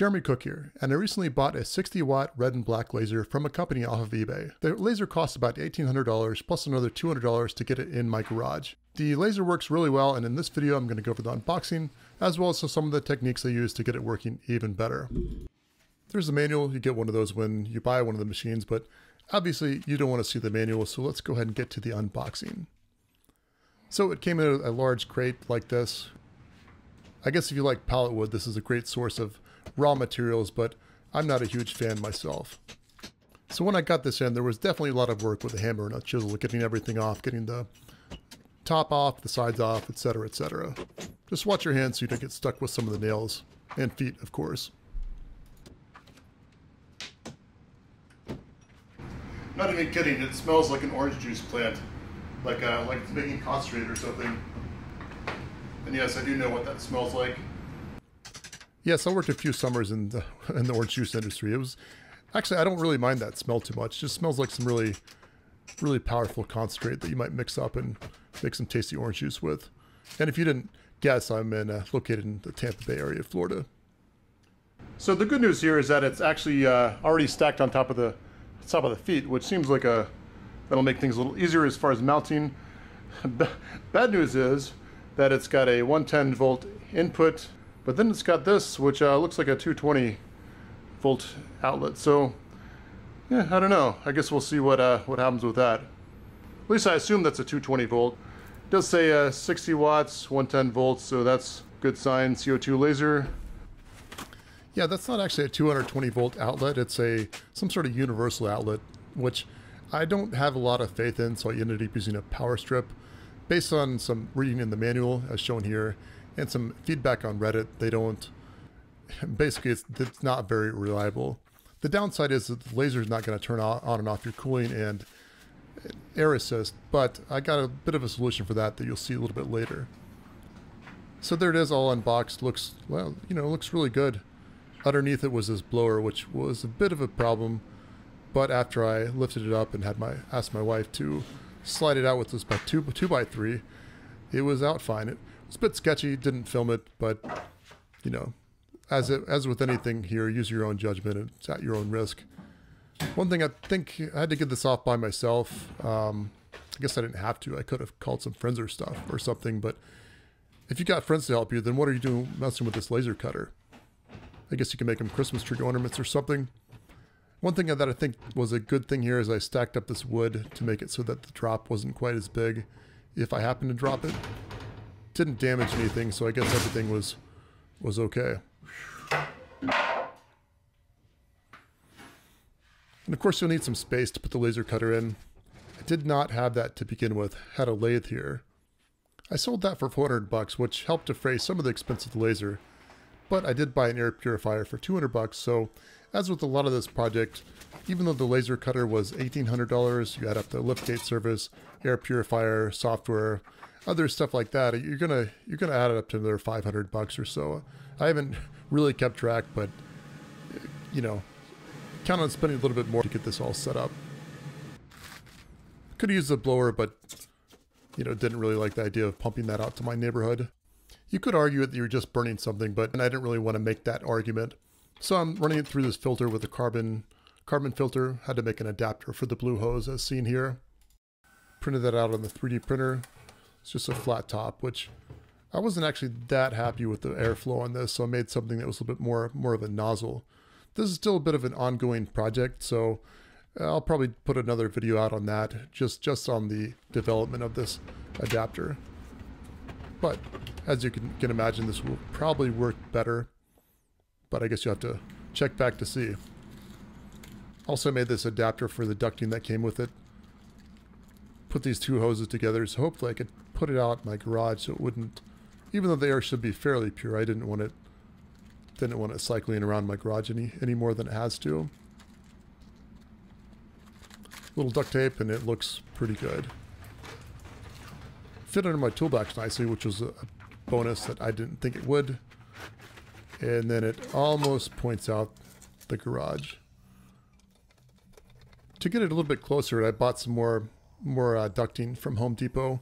Jeremy Cook here, and I recently bought a 60-watt red and black laser from a company off of eBay. The laser costs about $1,800 plus another $200 to get it in my garage. The laser works really well, and in this video I'm going to go over the unboxing, as well as some of the techniques I use to get it working even better. There's a manual. You get one of those when you buy one of the machines, but obviously you don't want to see the manual, so let's go ahead and get to the unboxing. So it came in a large crate like this. I guess if you like pallet wood, this is a great source of raw materials, but I'm not a huge fan myself. So when I got this in, there was definitely a lot of work with a hammer and a chisel, getting everything off, getting the top off, the sides off, etc., etc. Just watch your hands so you don't get stuck with some of the nails and feet, of course. Not even kidding, it smells like an orange juice plant, like it's making concentrate or something. And yes, I do know what that smells like. Yes, I worked a few summers in the orange juice industry. It was actually, I don't really mind that smell too much. It just smells like some really, really powerful concentrate that you might mix up and make some tasty orange juice with. And if you didn't guess, I'm located in the Tampa Bay area of Florida. So the good news here is that it's actually already stacked on top of the feet, which seems like that'll make things a little easier as far as mounting. Bad news is that it's got a 110 volt input. But then it's got this, which looks like a 220 volt outlet. So, yeah, I don't know. I guess we'll see what happens with that. At least I assume that's a 220 volt. It does say 60 watts, 110 volts, so that's a good sign. CO2 laser. Yeah, that's not actually a 220 volt outlet. It's some sort of universal outlet, which I don't have a lot of faith in, so I ended up using a power strip. Based on some reading in the manual, as shown here, and some feedback on Reddit, it's not very reliable. The downside is that the laser is not going to turn on and off your cooling and air assist, but I got a bit of a solution for that you'll see a little bit later. So there it is, all unboxed. Looks, well, you know, looks really good. Underneath it was this blower, which was a bit of a problem, but after I lifted it up and asked my wife to slide it out with this 2x3, it was out fine. It was a bit sketchy, didn't film it, but you know, as with anything here, use your own judgment. It's at your own risk. One thing, I think I had to get this off by myself. I guess I didn't have to. I could have called some friends or stuff or something, but if you got friends to help you, then what are you doing messing with this laser cutter? I guess you can make them Christmas tree ornaments or something. One thing that I think was a good thing here is I stacked up this wood to make it so that the drop wasn't quite as big if I happened to drop it. Didn't damage anything, so I guess everything was okay. And of course you'll need some space to put the laser cutter in. I did not have that to begin with. Had a lathe here. I sold that for $400, which helped defray some of the expense of the laser. But I did buy an air purifier for $200, so as with a lot of this project, even though the laser cutter was $1,800, you add up the liftgate service, air purifier, software, other stuff like that, you're gonna add it up to another $500 or so. I haven't really kept track, but you know, count on spending a little bit more to get this all set up. Could have used a blower, but you know, didn't really like the idea of pumping that out to my neighborhood. You could argue that you're just burning something, but I didn't really want to make that argument. So I'm running it through this filter with a carbon filter. Had to make an adapter for the blue hose as seen here. Printed that out on the 3D printer. It's just a flat top, which I wasn't actually that happy with the airflow on this, so I made something that was a little bit more of a nozzle. This is still a bit of an ongoing project, so I'll probably put another video out on that, just on the development of this adapter. But as you can imagine, this will probably work better, but I guess you'll have to check back to see. Also made this adapter for the ducting that came with it. Put these two hoses together, so hopefully I could put it out in my garage so it wouldn't, even though the air should be fairly pure, I didn't want it cycling around my garage any more than it has to. A little duct tape and it looks pretty good. Fit under my toolbox nicely, which was a bonus that I didn't think it would. And then it almost points out the garage. To get it a little bit closer, I bought some more ducting from Home Depot,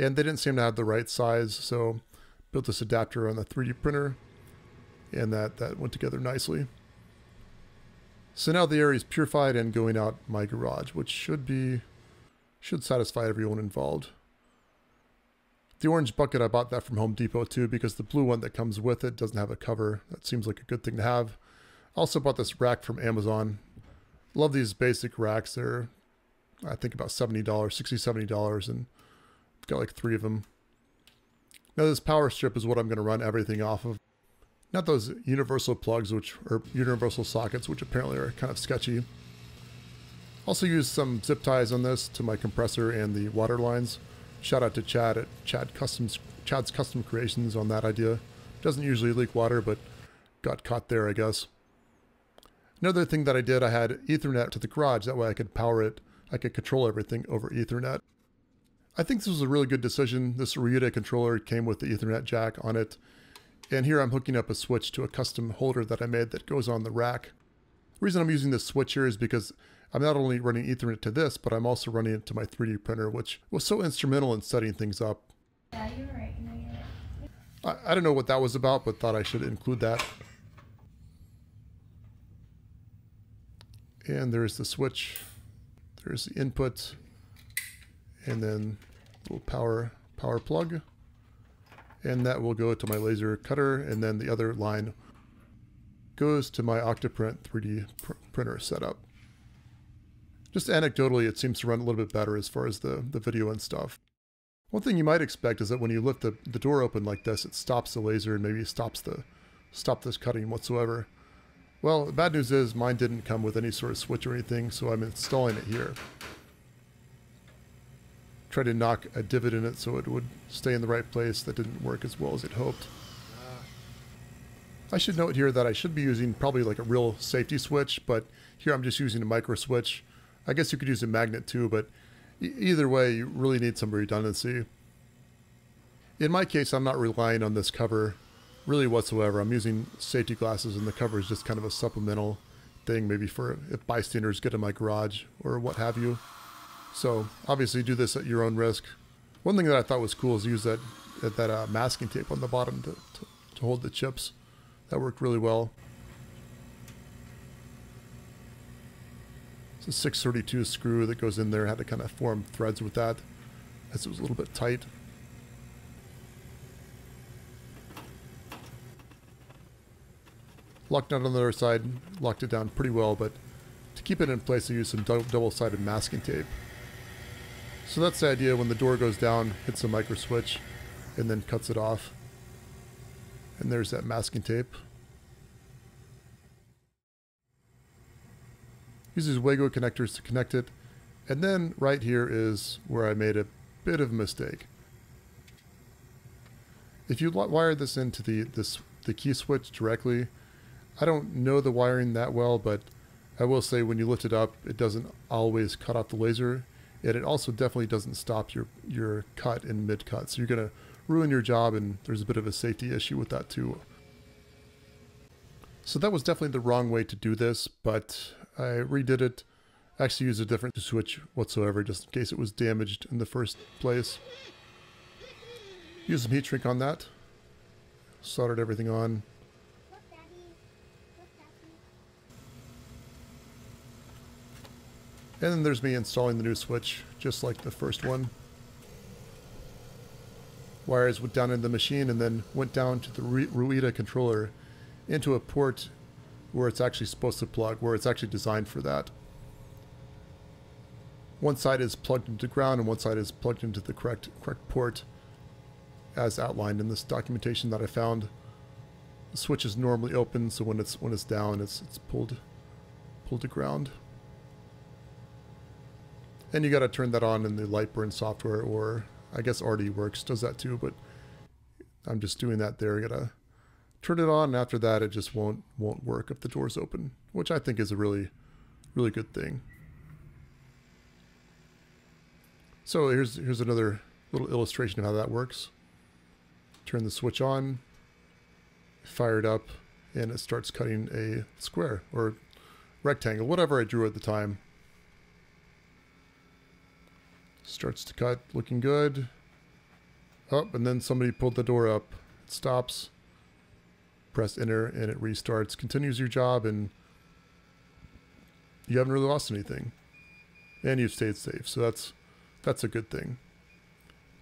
and they didn't seem to have the right size, so built this adapter on the 3D printer. and that went together nicely. So now the air is purified and going out my garage, which should satisfy everyone involved. The orange bucket, I bought that from Home Depot too, because the blue one that comes with it doesn't have a cover. That seems like a good thing to have. Also bought this rack from Amazon. Love these basic racks. They're, I think, about $70, $60, $70, and I've got like three of them. Now this power strip is what I'm going to run everything off of. Not those universal plugs, which are universal sockets, which apparently are kind of sketchy. Also used some zip ties on this to my compressor and the water lines. Shout out to Chad at Chad's Custom Creations on that idea. Doesn't usually leak water, but got caught there, I guess. Another thing that I did, I had Ethernet to the garage. That way I could power it. I could control everything over Ethernet. I think this was a really good decision. This Ruida controller came with the Ethernet jack on it. And here I'm hooking up a switch to a custom holder that I made that goes on the rack. The reason I'm using this switch here is because I'm not only running Ethernet to this, but I'm also running it to my 3D printer, which was so instrumental in setting things up. Yeah, you're right. No, you're right. I don't know what that was about, but thought I should include that. And there's the switch. There's the input. And then a little power plug. And that will go to my laser cutter, and then the other line goes to my Octoprint 3D printer setup. Just anecdotally, it seems to run a little bit better as far as the video and stuff. One thing you might expect is that when you lift the door open like this, it stops the laser and maybe stops this cutting whatsoever. Well, the bad news is mine didn't come with any sort of switch or anything, so I'm installing it here. Tried to knock a divot in it so it would stay in the right place. That didn't work as well as it hoped. I should note here that I should be using probably like a real safety switch, but here I'm just using a micro switch. I guess you could use a magnet too, but either way, you really need some redundancy. In my case, I'm not relying on this cover really whatsoever. I'm using safety glasses, and the cover is just kind of a supplemental thing, maybe for if bystanders get in my garage or what have you. So obviously do this at your own risk. One thing that I thought was cool is use that masking tape on the bottom to hold the chips. That worked really well. It's a 632 screw that goes in there. I had to kind of form threads with that as it was a little bit tight. Locked down on the other side, locked it down pretty well, but to keep it in place I used some double-sided masking tape. So that's the idea. When the door goes down, hits the micro switch and then cuts it off. And there's that masking tape. Uses Wago connectors to connect it. And then right here is where I made a bit of a mistake. If you wire this into the key switch directly, I don't know the wiring that well, but I will say when you lift it up, it doesn't always cut off the laser. And it also definitely doesn't stop your cut in mid-cut. So you're going to ruin your job, and there's a bit of a safety issue with that too. So that was definitely the wrong way to do this, but I redid it. I actually used a different switch whatsoever, just in case it was damaged in the first place. Used some heat shrink on that. Soldered everything on. And then there's me installing the new switch, just like the first one. Wires went down into the machine and then went down to the Ruida controller into a port where it's actually supposed to plug, where it's actually designed for that. One side is plugged into ground and one side is plugged into the correct port as outlined in this documentation that I found. The switch is normally open, so when it's down, it's pulled to ground. And you got to turn that on in the Lightburn software, or I guess RD works does that too, but I'm just doing that there. You got to turn it on, and after that it just won't work if the door's open, which I think is a really, really good thing. So here's another little illustration of how that works. Turn the switch on, fire it up, and it starts cutting a square or rectangle, whatever I drew at the time. Starts to cut, looking good. Oh, and then somebody pulled the door up. It stops. press enter and it restarts, continues your job, and you haven't really lost anything. And you've stayed safe, so that's a good thing.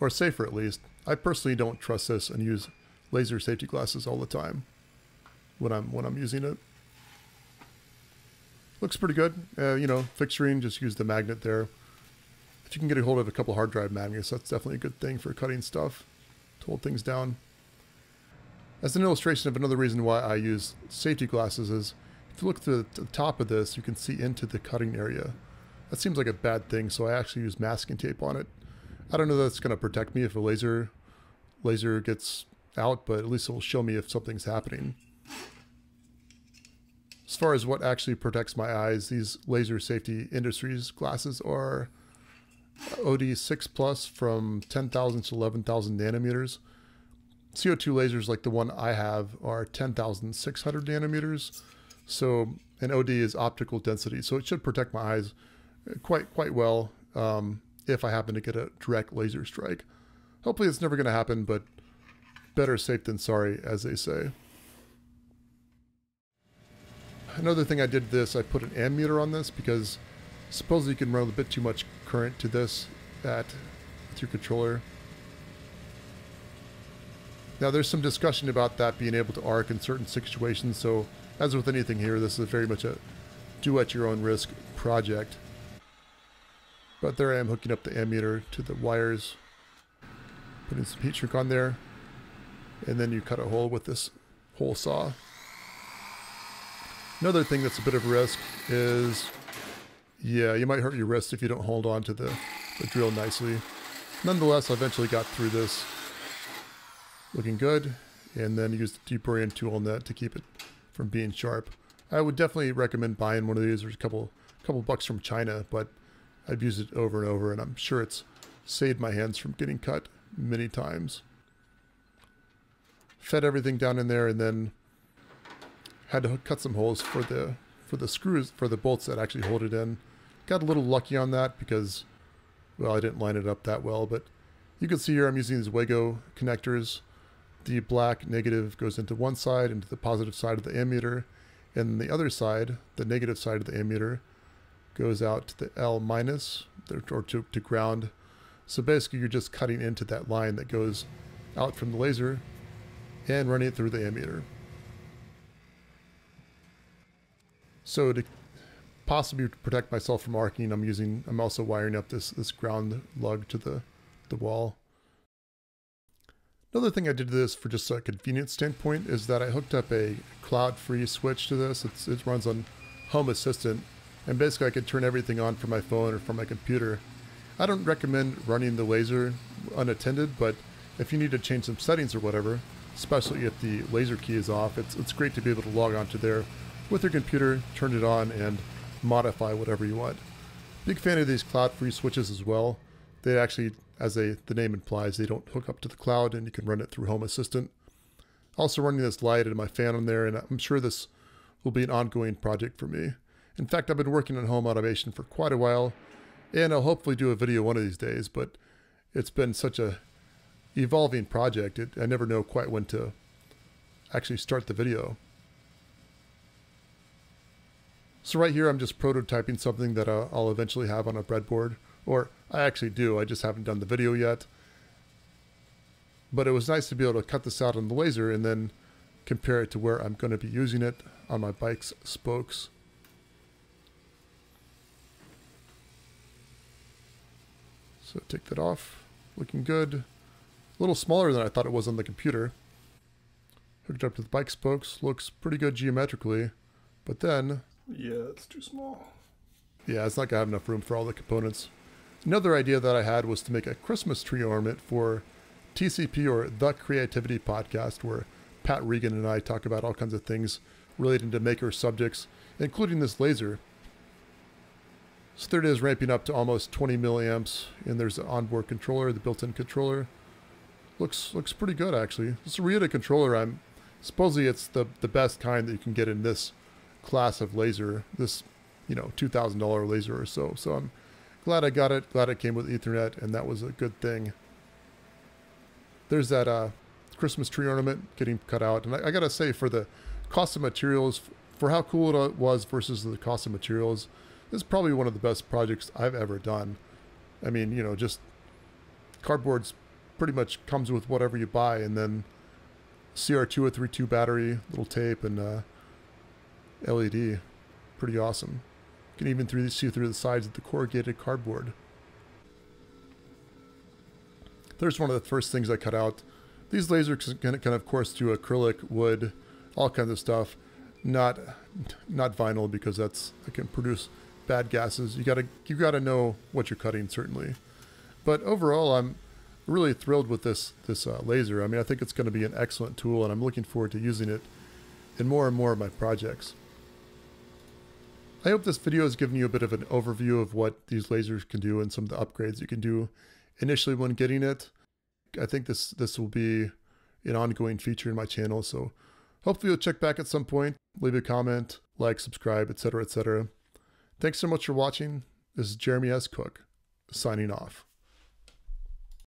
Or safer, at least. I personally don't trust this and use laser safety glasses all the time when I'm using it. Looks pretty good. You know, fixturing, just use the magnet there. If you can get a hold of a couple hard drive magnets, that's definitely a good thing for cutting stuff, to hold things down. As an illustration of another reason why I use safety glasses is, if you look to the top of this, you can see into the cutting area. That seems like a bad thing, so I actually use masking tape on it. I don't know that it's going to protect me if a laser gets out, but at least it will show me if something's happening. As far as what actually protects my eyes, these Laser Safety Industries glasses are OD6+ from 10,000 to 11,000 nanometers. CO2 lasers like the one I have are 10,600 nanometers. So an OD is optical density, so it should protect my eyes quite well if I happen to get a direct laser strike. Hopefully it's never going to happen, but better safe than sorry, as they say. Another thing I did this, I put an ammeter on this because supposedly you can run a bit too much current to this with your controller. Now there's some discussion about that being able to arc in certain situations, so as with anything here, this is very much a do-at-your-own-risk project. But there I am hooking up the ammeter to the wires, putting some heat shrink on there, and then you cut a hole with this hole saw. Another thing that's a bit of a risk is, yeah, you might hurt your wrist if you don't hold on to the drill nicely. Nonetheless, I eventually got through this looking good, and then used the deep burring tool on that to keep it from being sharp. I would definitely recommend buying one of these. There's a couple bucks from China, but I've used it over and over, and I'm sure it's saved my hands from getting cut many times. Fed everything down in there, and then had to cut some holes for the screws, for the bolts that actually hold it in. Got a little lucky on that because, well, I didn't line it up that well, but you can see here I'm using these Wago connectors. The black negative goes into one side, into the positive side of the ammeter, and the other side, the negative side of the ammeter, goes out to the L minus, or to ground. So basically you're just cutting into that line that goes out from the laser and running it through the ammeter. So to possibly protect myself from arcing, I'm also wiring up this ground lug to the wall. Another thing I did to this for just a convenience standpoint is that I hooked up a cloud-free switch to this. It runs on Home Assistant, and basically I could turn everything on from my phone or from my computer. I don't recommend running the laser unattended, but if you need to change some settings or whatever, especially if the laser key is off, it's great to be able to log onto there with your computer, turn it on, and modify whatever you want. Big fan of these cloud-free switches as well. They actually, as the name implies, they don't hook up to the cloud, and you can run it through Home Assistant. Also running this light and my fan on there, and I'm sure this will be an ongoing project for me. In fact, I've been working on home automation for quite a while, and I'll hopefully do a video one of these days, but it's been such a evolving project, I never know quite when to actually start the video. So right here, I'm just prototyping something that I'll eventually have on a breadboard, or I actually do, I just haven't done the video yet. But it was nice to be able to cut this out on the laser and then compare it to where I'm going to be using it on my bike's spokes. So take that off, looking good. A little smaller than I thought it was on the computer. Hooked up to the bike spokes, looks pretty good geometrically, but then... yeah, it's too small. Yeah, it's not gonna have enough room for all the components. Another idea that I had was to make a Christmas tree ornament for TCP, or The Creativity Podcast, where Pat Regan and I talk about all kinds of things relating to maker subjects, including this laser. So there it is, ramping up to almost 20 milliamps, and there's the onboard controller, the built-in controller. Looks pretty good, actually. This Ruida controller, supposedly it's the best kind that you can get in this class of laser, this, you know, $2,000 laser or so. So I'm glad I got it, glad it came with Ethernet, and that was a good thing. There's that Christmas tree ornament getting cut out. And I gotta say, for the cost of materials, for how cool it was versus the cost of materials, this is probably one of the best projects I've ever done. I mean, you know, just cardboard's pretty much comes with whatever you buy, and then CR2032 battery, little tape, and LED. Pretty awesome. You can even see through the sides of the corrugated cardboard. There's one of the first things I cut out. These lasers can of course do acrylic, wood, all kinds of stuff. Not vinyl, because it can produce bad gases. You gotta know what you're cutting, certainly. But overall, I'm really thrilled with this laser. I mean, I think it's going to be an excellent tool, and I'm looking forward to using it in more and more of my projects. I hope this video has given you a bit of an overview of what these lasers can do and some of the upgrades you can do initially when getting it. I think this will be an ongoing feature in my channel, so hopefully you'll check back at some point, leave a comment, like, subscribe, etc., etc. Thanks so much for watching. This is Jeremy S. Cook, signing off.